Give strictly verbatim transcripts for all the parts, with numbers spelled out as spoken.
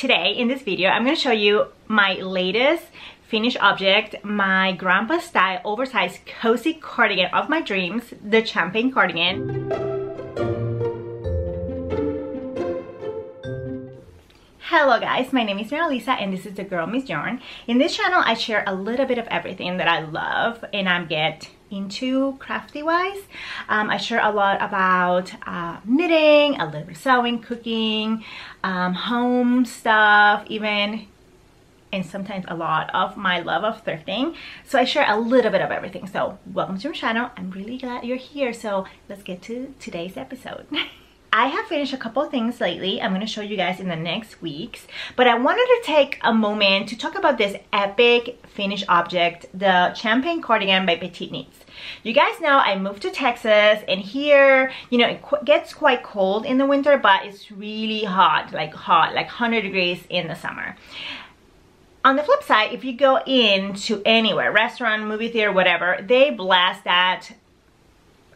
today in this video I'm going to show you my latest finished object, my grandpa style oversized cozy cardigan of my dreams, the Champagne Cardigan. Hello guys, my name is Marilisa and this is the Girl Meets Yarn. In this channel I share a little bit of everything that I love and I get into crafty wise. Um, I share a lot about uh, knitting, a little bit of sewing, cooking, um, home stuff even, and sometimes a lot of my love of thrifting. So I share a little bit of everything. So welcome to my channel. I'm really glad you're here. So let's get to today's episode. I have finished a couple of things lately. I'm going to show you guys in the next weeks, but I wanted to take a moment to talk about this epic finished object, the Champagne Cardigan by PetiteKnits. You guys know I moved to Texas and here, you know, it qu gets quite cold in the winter, but it's really hot, like hot, like one hundred degrees in the summer. On the flip side, if you go into anywhere, restaurant, movie theater, whatever, they blast that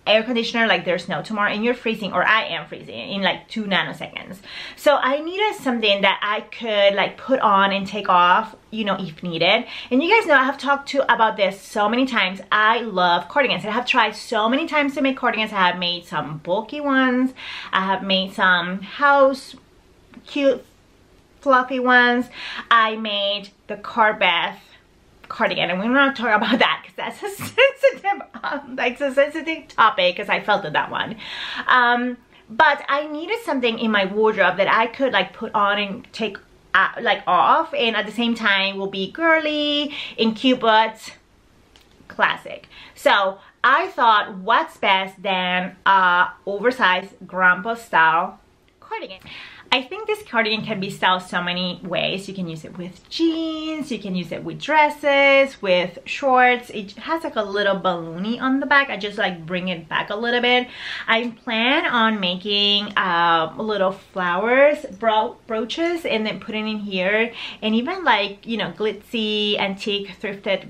air conditioner like there's no tomorrow and you're freezing, or I am freezing in like two nanoseconds. So I needed something that I could like put on and take off, you know, if needed. And you guys know I have talked to about this so many times. I love cardigans. I have tried so many times to make cardigans. I have made some bulky ones. I have made some house cute fluffy ones. I made the Carbeth cardigan, and we're not talking about that because that's a sensitive um, like it's a sensitive topic because I felt in that one, um but I needed something in my wardrobe that I could like put on and take uh, like off, and at the same time will be girly and cute but classic. So I thought, what's best than uh oversized grandpa style cardigan? I think this cardigan can be styled so many ways. You can use it with jeans, you can use it with dresses, with shorts. It has like a little balloony on the back. I just like bring it back a little bit. I plan on making uh, little flowers, bro brooches, and then putting in here, and even like, you know, glitzy, antique, thrifted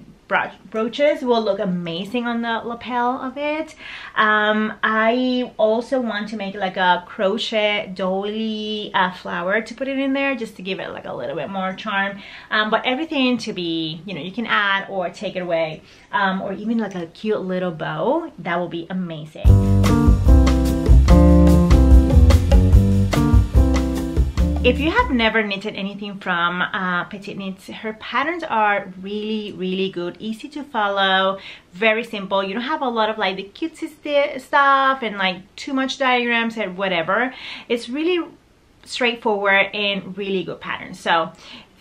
brooches will look amazing on the lapel of it. um I also want to make like a crochet dolly uh, flower to put it in there just to give it like a little bit more charm, um but everything to be, you know, you can add or take it away, um or even like a cute little bow. That will be amazing. If you have never knitted anything from uh, PetiteKnits, her patterns are really, really good, easy to follow, very simple. You don't have a lot of like the cutesy st stuff and like too much diagrams and whatever. It's really straightforward and really good pattern. So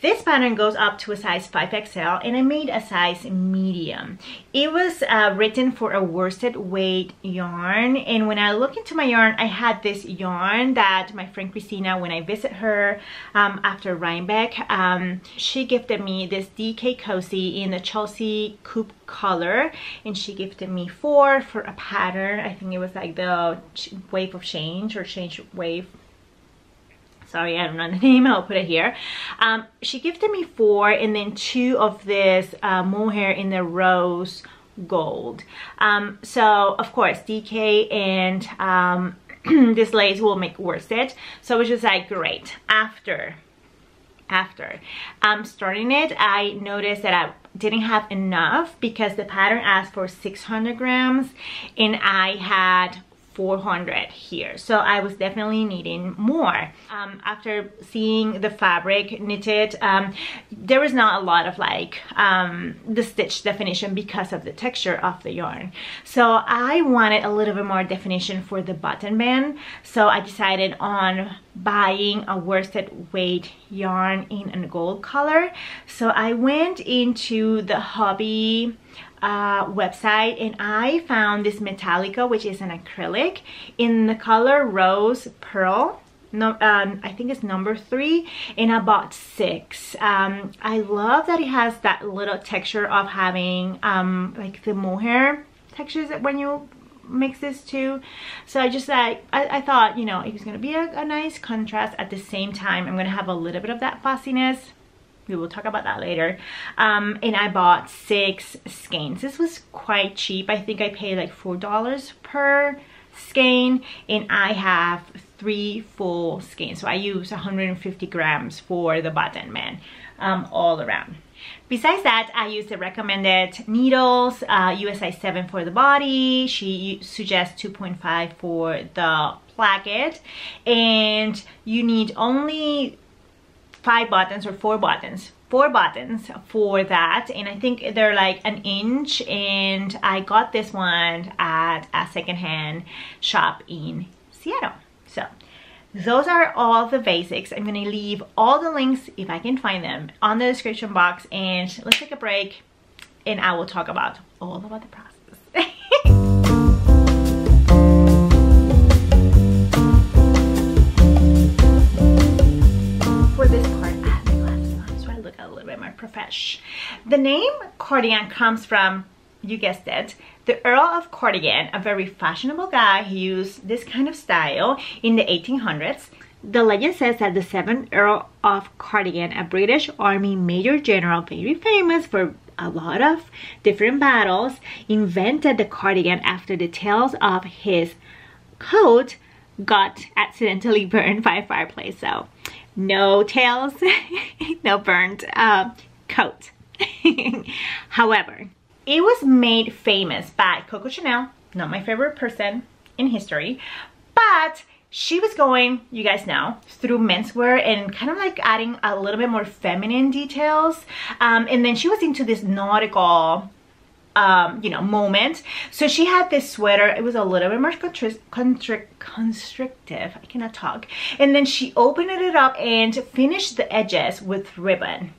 this pattern goes up to a size five X L, and I made a size medium. It was uh, written for a worsted weight yarn, and when I look into my yarn, I had this yarn that my friend Christina, when I visit her um, after Rhinebeck, um, she gifted me this D K Cozy in the Chelsea Coupe color, and she gifted me four for a pattern. I think it was like the Wave of Change or Change Wave. Sorry, I don't know the name, I'll put it here. Um, she gifted me four and then two of this uh, mohair in the rose gold. Um, so, of course, D K and um, this lace will make worsted. So, it was just like, great. After, after um, starting it, I noticed that I didn't have enough because the pattern asked for six hundred grams and I had four hundred here, so I was definitely needing more. Um, after seeing the fabric knitted, um, there was not a lot of like um, the stitch definition because of the texture of the yarn, so I wanted a little bit more definition for the button band, so I decided on buying a worsted weight yarn in a gold color. So I went into the Hobbii Uh, website and I found this Metallico, which is an acrylic in the color Rose Pearl. No, um, I think it's number three, and I bought six. Um, I love that it has that little texture of having um, like the mohair textures when you mix this too. So I just like, I, I thought, you know, it was gonna be a, a nice contrast. At the same time, I'm gonna have a little bit of that fussiness. We will talk about that later. Um, and I bought six skeins. This was quite cheap. I think I paid like four dollars per skein, and I have three full skeins. So I use one hundred fifty grams for the button man um, all around. Besides that, I use the recommended needles, uh, U S size seven for the body. She suggests two point five for the placket, and you need only five buttons or four buttons. Four buttons for that, and I think they're like an inch, and I got this one at a secondhand shop in Seattle. So those are all the basics. I'm gonna leave all the links, if I can find them, on the description box, and let's take a break and I will talk about all about the process. For this part, I have my glasses on so I look a little bit more professional. The name cardigan comes from, you guessed it, the Earl of Cardigan, a very fashionable guy. He used this kind of style in the eighteen hundreds. The legend says that the seventh Earl of Cardigan, a British Army Major General, very famous for a lot of different battles, invented the cardigan after the tails of his coat got accidentally burned by a fireplace. So no tails, no burnt uh, coat. However, it was made famous by Coco Chanel, not my favorite person in history, but she was going, you guys know, through menswear and kind of like adding a little bit more feminine details. Um, and then she was into this nautical, um, you know, moment. So she had this sweater. It was a little bit more constric constrictive. I cannot talk. And then she opened it up and finished the edges with ribbon.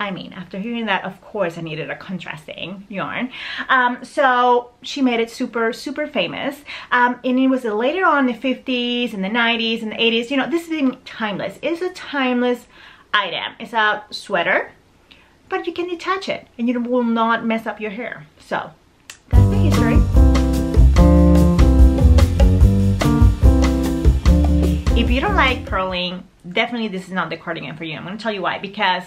I mean, after hearing that, of course I needed a contrasting yarn. Um, so she made it super, super famous. Um, and it was later on in the fifties and the nineties and the eighties. You know, this is timeless. It's a timeless item. It's a sweater, but you can detach it and you will not mess up your hair. So that's the history. If you don't like purling, definitely this is not the cardigan for you. I'm going to tell you why. Because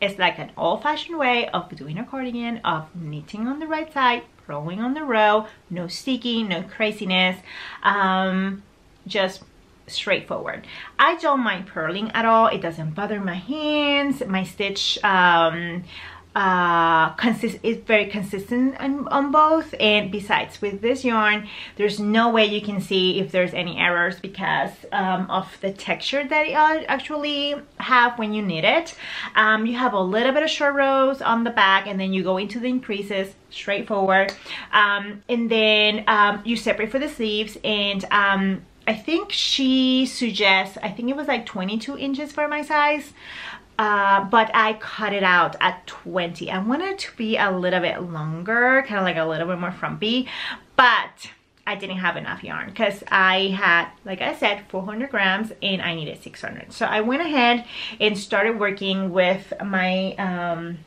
it's like an old-fashioned way of doing a cardigan, of knitting on the right side, purling on the row, no sticking, no craziness, um, just straightforward. I don't mind purling at all. It doesn't bother my hands. My stitch um, uh, consist is very consistent on, on both. And besides, with this yarn, there's no way you can see if there's any errors because um, of the texture that it actually have when you knit it. Um, you have a little bit of short rows on the back, and then you go into the increases straightforward, um, and then um, you separate for the sleeves. And um, I think she suggests, I think it was like twenty-two inches for my size. Uh, but I cut it out at twenty. I wanted it to be a little bit longer, kind of like a little bit more frumpy, but I didn't have enough yarn because I had, like I said, four hundred grams and I needed six hundred. So I went ahead and started working with my um,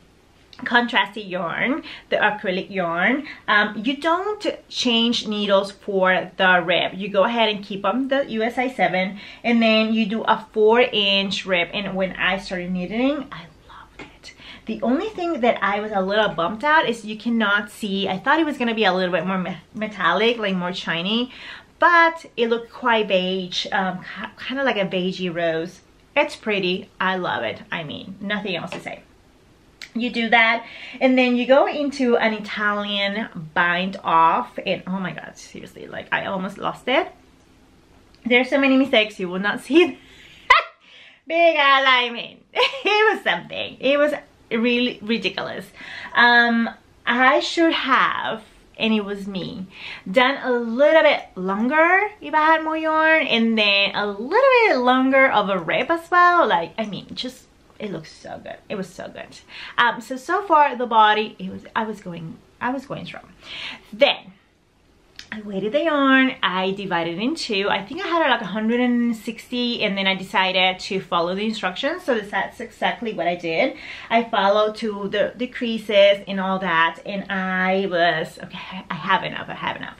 contrasty yarn, the acrylic yarn. Um, you don't change needles for the rib. You go ahead and keep them the U S size seven, and then you do a four inch rib. And when I started knitting, I loved it. The only thing that I was a little bummed out is you cannot see. I thought it was gonna be a little bit more metallic, like more shiny, but it looked quite beige, um, kind of like a beigey rose. It's pretty, I love it. I mean, nothing else to say. You do that, and then you go into an Italian bind off, and oh my god, seriously, like I almost lost it. There's so many mistakes you will not see. Because I mean, it was something, it was really ridiculous. um I should have, and it was me, done a little bit longer if I had more yarn, and then a little bit longer of a rib as well. Like, I mean, just, it looks so good. It was so good. Um, so, so far the body, it was, I was going, I was going strong. Then I weighted the yarn. I divided it in two. I think I had like one hundred sixty, and then I decided to follow the instructions. So that's exactly what I did. I followed to the, the creases and all that. And I was, okay, I have enough, I have enough.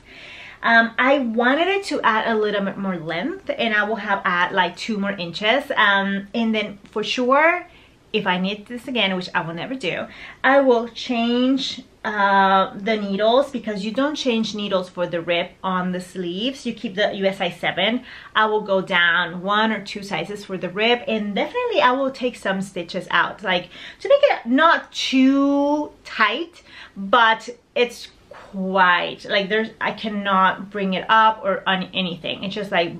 Um, I wanted it to add a little bit more length, and I will have add like two more inches. Um, and then for sure, if I knit this again, which I will never do, I will change uh, the needles, because you don't change needles for the rip on the sleeves. You keep the U S size seven. I will go down one or two sizes for the rip, and definitely I will take some stitches out, like to make it not too tight, but it's quite like there's I cannot bring it up or on anything. It's just like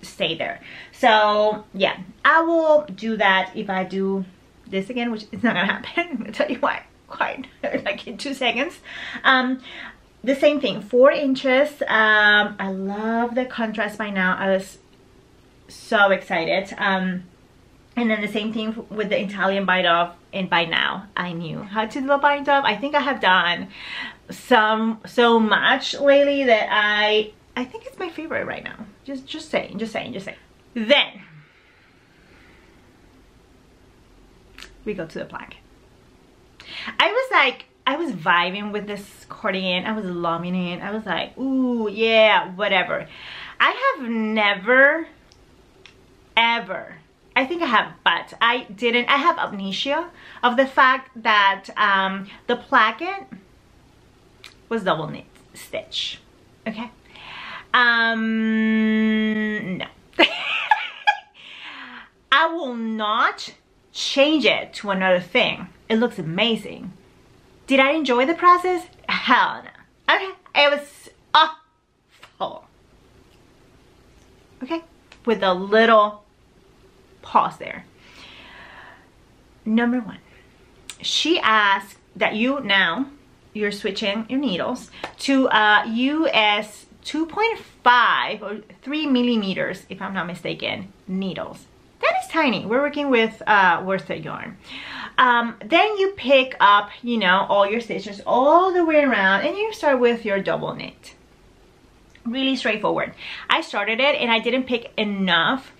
stay there. So yeah, I will do that if I do this again, which is not gonna happen. I'm gonna tell you why quite like in two seconds. Um the same thing, four inches. um I love the contrast by now. I was so excited. Um and then the same thing with the Italian bind off, and by now I knew how to do the bind off. I think I have done some so much lately that I I think it's my favorite right now. Just just saying, just saying, just saying. Then we go to the black. I was like, I was vibing with this cardigan. I was loving it. I was like, ooh, yeah, whatever. I have never, ever, I think I have, but I didn't. I have amnesia of the fact that um, the placket was double knit stitch, okay? Um, no. I will not change it to another thing. It looks amazing. Did I enjoy the process? Hell no. Okay, it was awful. Okay, with a little pause there. Number one, she asked that you now, you're switching your needles to uh, U S two point five or three millimeters, if I'm not mistaken, needles. That is tiny. We're working with uh, Worth of yarn. Um, then you pick up, you know, all your stitches all the way around, and you start with your double knit. Really straightforward. I started it and I didn't pick enough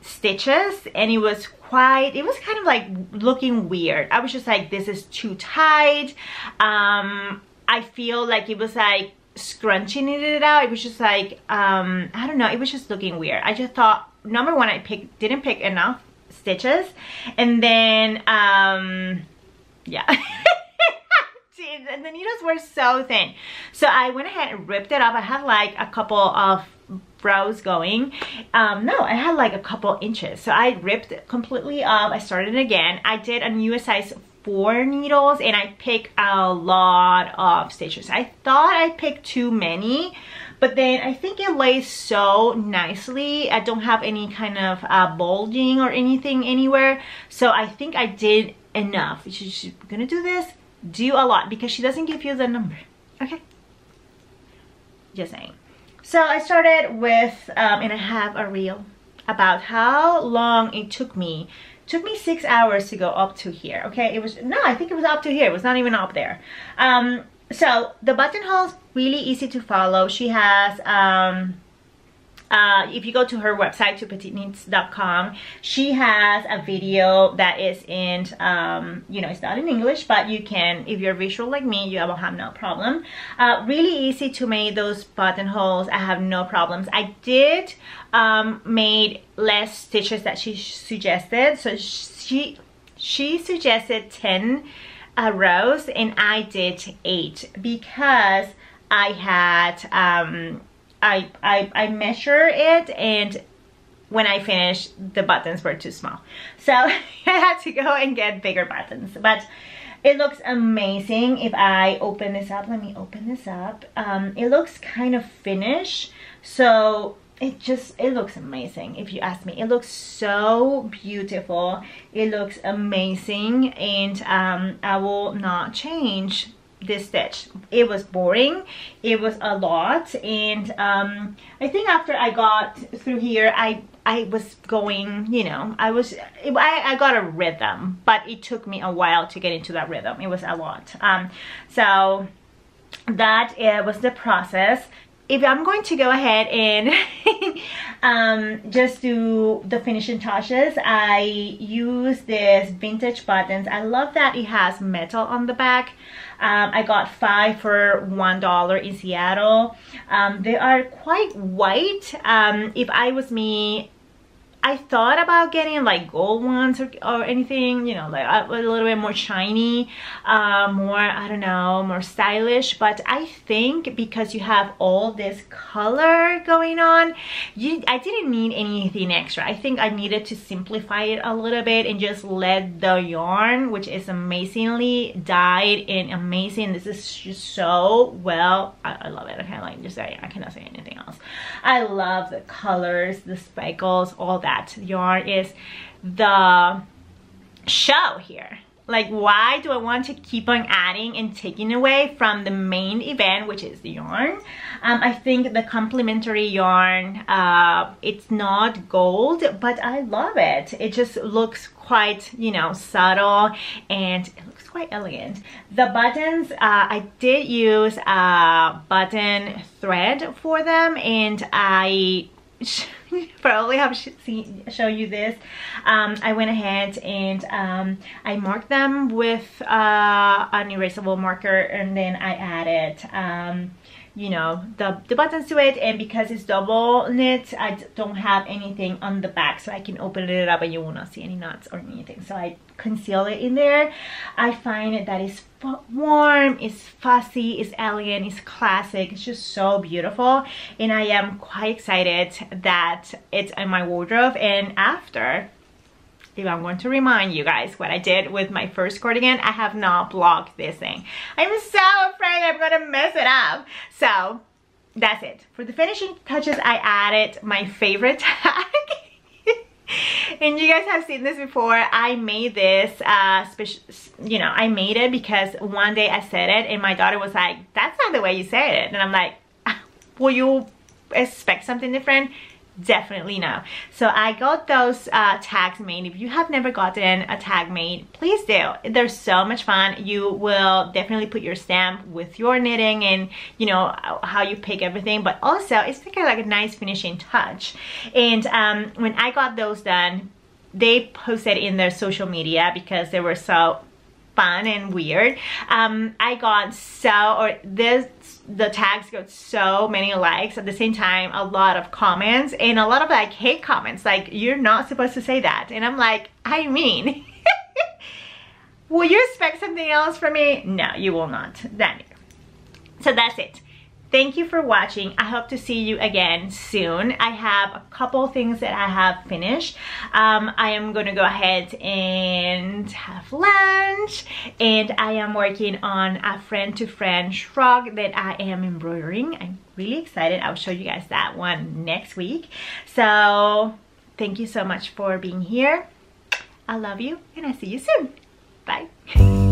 stitches, and it was quite, it was kind of like looking weird. I was just like, this is too tight. Um, I feel like it was like scrunching it out. It was just like um I don't know, it was just looking weird. I just thought, number one, I picked didn't pick enough stitches, and then um yeah and the needles were so thin, so I went ahead and ripped it up. I had like a couple of rows going. Um no, I had like a couple inches, so I ripped it completely up. I started again. I did a U S size four needles, and I picked a lot of stitches. I thought I picked too many, but then I think it lays so nicely. I don't have any kind of uh, bulging or anything anywhere, so I think I did enough. She's gonna do this, do a lot, because she doesn't give you the number, okay? Just saying. So I started with, um, and I have a reel about how long it took me took me six hours to go up to here. Okay, it was, no, I think it was up to here. It was not even up there. Um, so the buttonhole's really easy to follow. She has, um, uh, if you go to her website, to petite knits dot com, she has a video that is in, um, you know, it's not in English, but you can, if you're visual like me, you will have no problem. Uh, really easy to make those buttonholes. I have no problems. I did um, made less stitches that she suggested. So she she suggested ten uh, rows, and I did eight, because I had um, I, I, I measure it, and when I finished, the buttons were too small. So I had to go and get bigger buttons, but it looks amazing. If I open this up, let me open this up. Um, it looks kind of finished. So it just, it looks amazing. If you ask me, it looks so beautiful. It looks amazing. And um, I will not change this stitch. It was boring, it was a lot, and um I think after I got through here, i i was going, you know, i was i i got a rhythm, but it took me a while to get into that rhythm. It was a lot. Um so that it was the process. If I'm going to go ahead and um, just do the finishing touches, I use this vintage buttons. I love that it has metal on the back. Um, I got five for one dollar in Seattle. Um, they are quite white. Um, if I was me, I thought about getting like gold ones or, or anything, you know, like a, a little bit more shiny, uh, more, I don't know, more stylish. But I think because you have all this color going on, you, I didn't need anything extra. I think I needed to simplify it a little bit and just let the yarn, which is amazingly dyed and amazing. This is just so well, I, I love it. I can't like just say, I cannot say anything else. I love the colors, the speckles, all that. Yarn is the show here. Like, why do I want to keep on adding and taking away from the main event, which is the yarn? Um, I think the complementary yarn, uh, it's not gold, but I love it. It just looks quite, you know, subtle, and it looks quite elegant. The buttons, uh, I did use a button thread for them, and I probably have seen show you this. um I went ahead and um I marked them with uh an erasable marker, and then I added um you know the, the buttons to it. And because it's double knit, I don't have anything on the back, so I can open it up and you will not see any knots or anything. So I conceal it in there. I find that it's warm, it's fussy, it's elegant, it's classic. It's just so beautiful, and I am quite excited that it's in my wardrobe. And after, if I'm going to remind you guys what I did with my first cardigan, I have not blocked this thing. I'm so afraid I'm gonna mess it up. So that's it. For the finishing touches, I added my favorite tag. And you guys have seen this before. I made this, uh, special, you know, I made it because one day I said it and my daughter was like, that's not the way you say it. And I'm like, will you expect something different? Definitely no. So I got those uh, tags made. If you have never gotten a tag made, please do. They're so much fun. You will definitely put your stamp with your knitting and, you know, how you pick everything, but also it's kind of like a nice finishing touch. And um, when I got those done, they posted in their social media because they were so fun and weird. Um, I got so, or this, the tags got so many likes at the same time, a lot of comments, and a lot of like hate comments, like, you're not supposed to say that. And I'm like, I mean, will you expect something else from me? No, you will not. That either. So that's it. Thank you for watching. I hope to see you again soon. I have a couple things that I have finished. Um, I am going to go ahead and have lunch. And I am working on a friend-to-friend shrug that I am embroidering. I'm really excited. I'll show you guys that one next week. So thank you so much for being here. I love you, and I'll see you soon. Bye.